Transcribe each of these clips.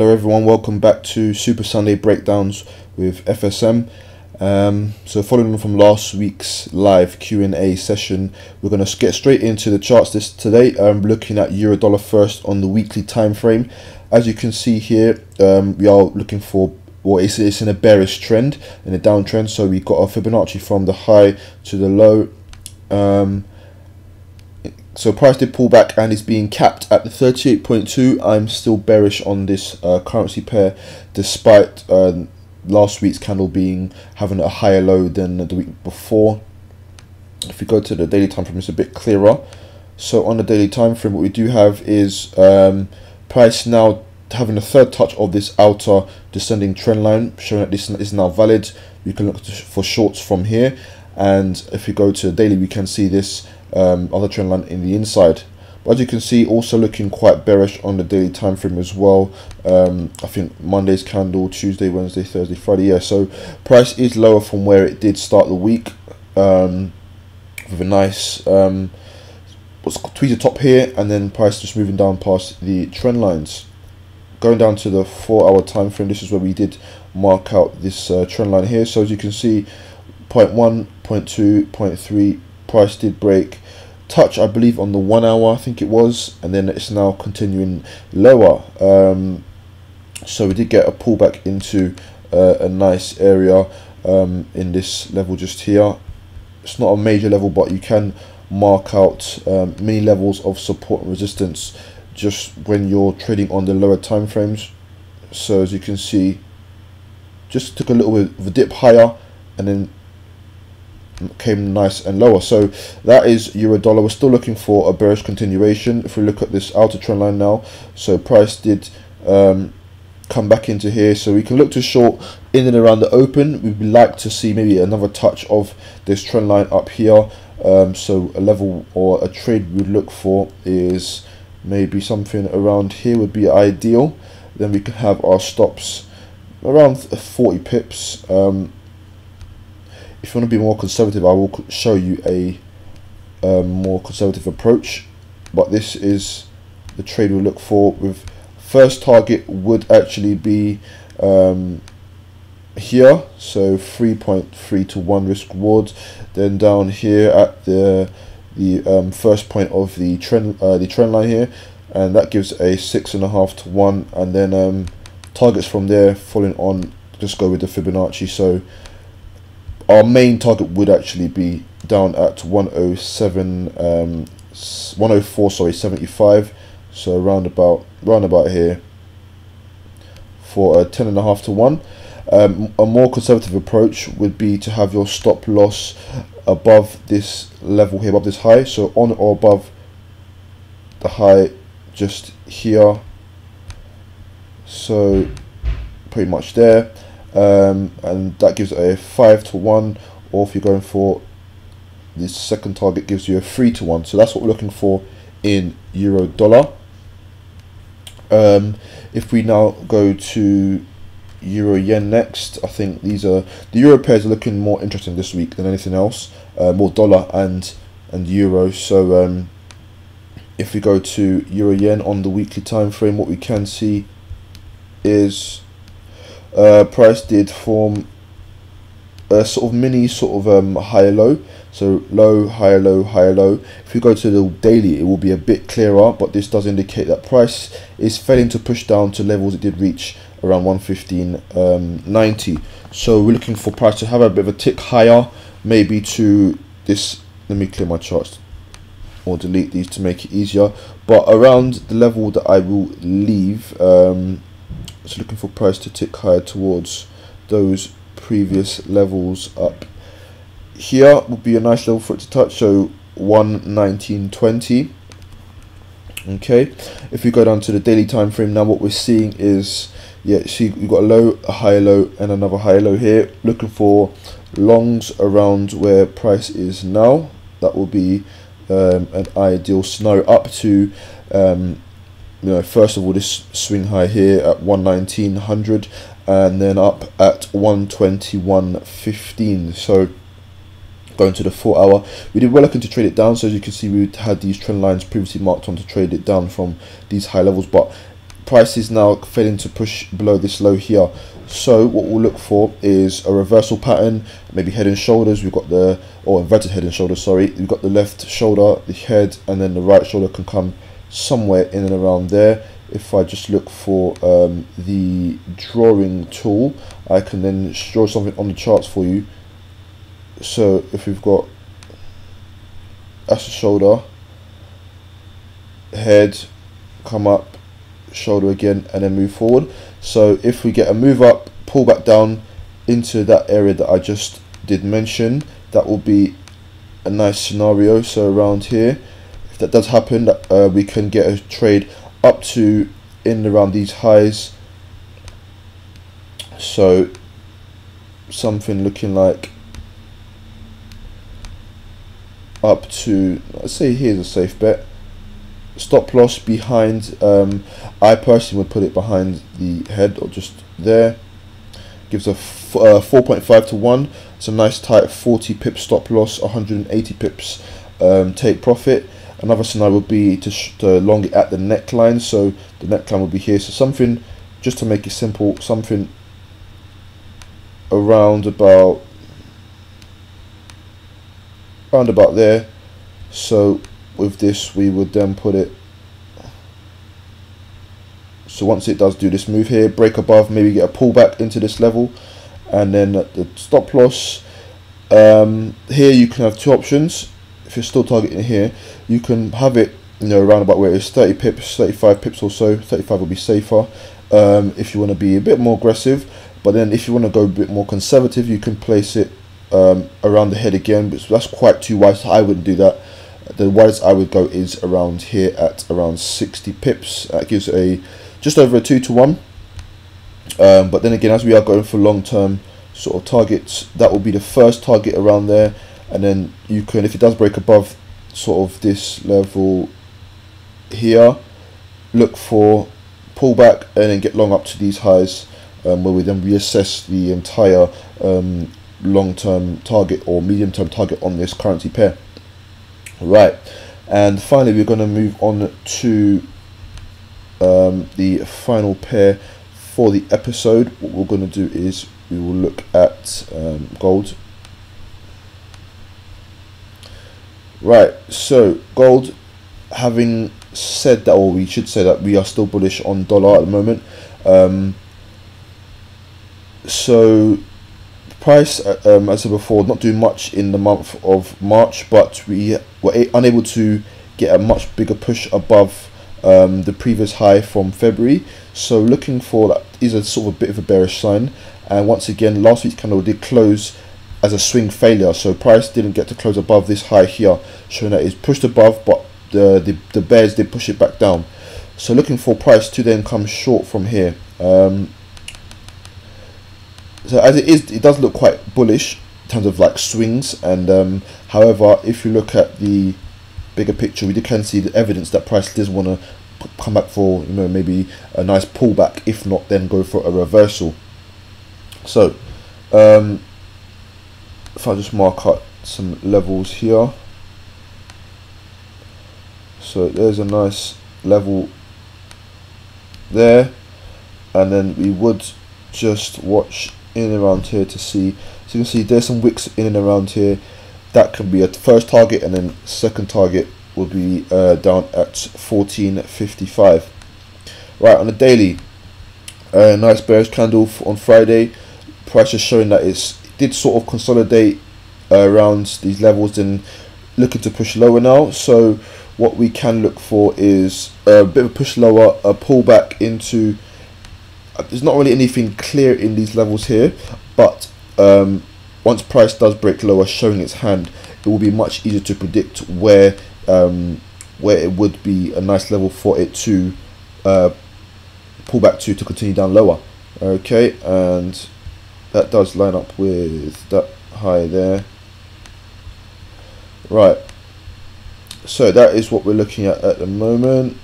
Hello everyone, welcome back to Super Sunday Breakdowns with FSM. So following on from last week's live Q&A session, we're going to get straight into the charts today. I'm looking at Euro Dollar first on the weekly time frame. As you can see here, we are looking for, well, it's in a bearish trend, in a downtrend. So we got our Fibonacci from the high to the low. So price did pull back and is being capped at the 38.2. I'm still bearish on this currency pair, despite last week's candle having a higher low than the week before. If we go to the daily time frame, it's a bit clearer. So on the daily time frame, what we do have is price now having a third touch of this outer descending trend line, showing that this is now valid. You can look for shorts from here, and if we go to daily, we can see this other trend line in the inside. But as you can see, also looking quite bearish on the daily time frame as well. I think Monday's candle, Tuesday, Wednesday, Thursday, Friday, yeah, so price is lower from where it did start the week, with a nice tweezer top here, and then price just moving down past the trend lines. Going down to the 4-hour time frame, this is where we did mark out this trend line here. So as you can see, 0.1, 0.2, 0.3, price did break, touch I believe on the 1 hour, I think it was, and then it's now continuing lower. So we did get a pullback into a nice area in this level just here. It's not a major level, but you can mark out many levels of support and resistance just when you're trading on the lower time frames. So as you can see, just took a little bit of a dip higher and then came nice and lower. So that is Euro Dollar. We're still looking for a bearish continuation. If we look at this outer trend line now, so price did come back into here, so we can look to short in and around the open. We'd like to see maybe another touch of this trend line up here. So a level or a trade we'd look for is maybe something around here would be ideal. Then we could have our stops around 40 pips. If you want to be more conservative, I will show you a more conservative approach, but this is the trade we'll look for. With first target would actually be here, so 3.3 to 1 risk reward. Then down here at the first point of the trend line here, and that gives a 6.5 to 1. And then targets from there following on, just go with the Fibonacci. So our main target would actually be down at 104.75, so round about here for a 10.5 to 1. A more conservative approach would be to have your stop loss above this level here, above this high, so on or above the high just here, so pretty much there. And that gives a 5 to 1, or if you're going for this second target, gives you a 3 to 1. So that's what we're looking for in Euro Dollar. If we now go to Euro Yen next, I think these are the Euro pairs are looking more interesting this week than anything else, more dollar and euro. So if we go to Euro Yen on the weekly time frame, what we can see is price did form a sort of mini higher low, so low, higher low, higher low. If we go to the daily, it will be a bit clearer, but this does indicate that price is failing to push down to levels it did reach around 115.90. So we're looking for price to have a bit of a tick higher, maybe to this. Let me clear my charts or delete these to make it easier, but around the level that I will leave. So looking for price to tick higher towards those previous levels up here would be a nice level for it to touch, so 119.20. okay, if we go down to the daily time frame now, what we're seeing is, yeah, see, we've got a low, a higher low, and another higher low here. Looking for longs around where price is now. That will be an ideal scenario up to you know, first of all, this swing high here at 119.00, and then up at 121.15. So going to the 4-hour, we did well looking to trade it down. So as you can see, we had these trend lines previously marked on to trade it down from these high levels, but price is now failing to push below this low here. So what we'll look for is a reversal pattern, maybe head and shoulders. We've got the, or inverted head and shoulders, sorry. We've got the left shoulder, the head, and then the right shoulder can come somewhere in and around there. If I just look for the drawing tool, I can then draw something on the charts for you. So if we've got, that's the shoulder, head, come up, shoulder again, and then move forward. So if we get a move up, pull back down into that area that I just did mention, that will be a nice scenario. So around here, if that does happen, we can get a trade up to in around these highs. So something looking like up to, let's say here's a safe bet. Stop loss behind, I personally would put it behind the head or just there. Gives a 4.5 to 1. It's a nice tight 40 pip stop loss, 180 pips take profit. Another scenario would be to long it at the neckline, so the neckline would be here. So something, just to make it simple, something around about there. So with this, we would then put it, so once it does do this move here, break above, maybe get a pullback into this level, and then at the stop loss, here you can have two options. If you're still targeting here, you can have it, you know, around about where it's 30 pips, 35 pips or so. 35 will be safer if you want to be a bit more aggressive. But then if you want to go a bit more conservative, you can place it around the head again, but that's quite too wide, so I wouldn't do that. The widest I would go is around here at around 60 pips. That gives a just over a 2 to 1. But then again, as we are going for long-term sort of targets, that will be the first target around there. And then you can, if it does break above sort of this level here, look for pullback and then get long up to these highs, where we then reassess the entire long-term target or medium-term target on this currency pair. Right, and finally we're going to move on to the final pair for the episode. What we're going to do is we will look at gold. Right, so gold, having said that, or we should say that we are still bullish on dollar at the moment. So price, as I said before, not doing much in the month of March, but we were unable to get a much bigger push above the previous high from February. So looking for that is a sort of a bit of a bearish sign. And once again, last week's candle did close as a swing failure, so price didn't get to close above this high here, showing that it's pushed above, but the bears did push it back down. So looking for price to then come short from here. So as it is, it does look quite bullish in terms of like swings, and however, if you look at the bigger picture, we can see the evidence that price does want to come back for, you know, maybe a nice pullback, if not then go for a reversal. So if I just mark up some levels here, so there's a nice level there, and then we would just watch in and around here to see. So you can see there's some wicks in and around here. That can be a first target, and then second target will be down at 14.55. Right, on the daily, a nice bearish candle on Friday. Price is showing that it did sort of consolidate around these levels and looking to push lower now. So what we can look for is a bit of a push lower, a pullback into. There's not really anything clear in these levels here, but once price does break lower, showing its hand, it will be much easier to predict where it would be a nice level for it to pull back to continue down lower. Okay, and that does line up with that high there. Right, so that is what we're looking at the moment.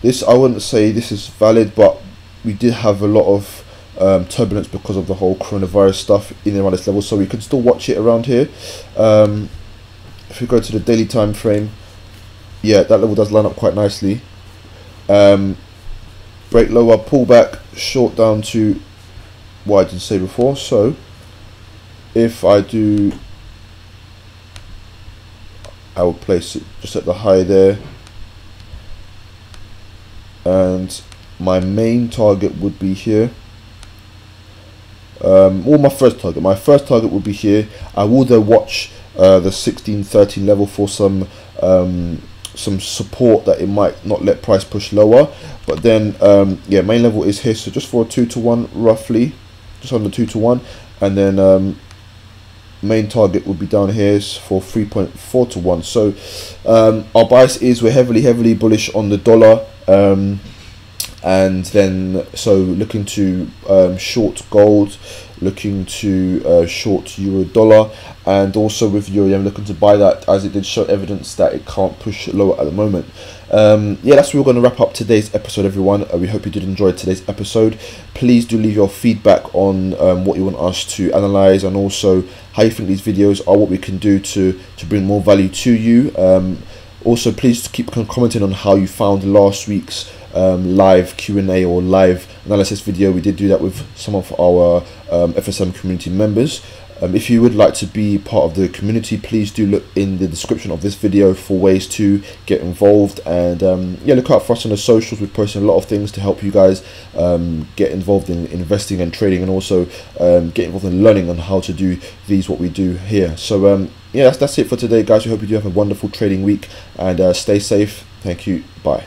This, I wouldn't say this is valid, but we did have a lot of turbulence because of the whole coronavirus stuff in and around this level, so we can still watch it around here. If we go to the daily time frame, yeah, that level does line up quite nicely. Break lower, pullback, short down to what I did say before. So if I do, I will place it just at the high there, and my main target would be here. Or my first target would be here. I will then watch the 1613 level for some support that it might not let price push lower. But then yeah, main level is here, so just for a 2-to-1 roughly, just under 2-to-1, and then main target would be down here for 3.4-to-1. So our bias is we're heavily bullish on the dollar, and then so looking to short gold, looking to short euro dollar, and also with euro yen looking to buy that, as it did show evidence that it can't push lower at the moment. Yeah, that's where we're going to wrap up today's episode, everyone. We hope you did enjoy today's episode. Please do leave your feedback on what you want us to analyze, and also how you think these videos are, what we can do to bring more value to you. Also, please keep commenting on how you found last week's live Q&A or live analysis video. We did do that with some of our FSM community members. If you would like to be part of the community, please do look in the description of this video for ways to get involved. And yeah, look out for us on the socials. We're posting a lot of things to help you guys get involved in investing and trading, and also get involved in learning on how to do these, what we do here. So yeah, that's it for today, guys. We hope you do have a wonderful trading week, and stay safe. Thank you. Bye.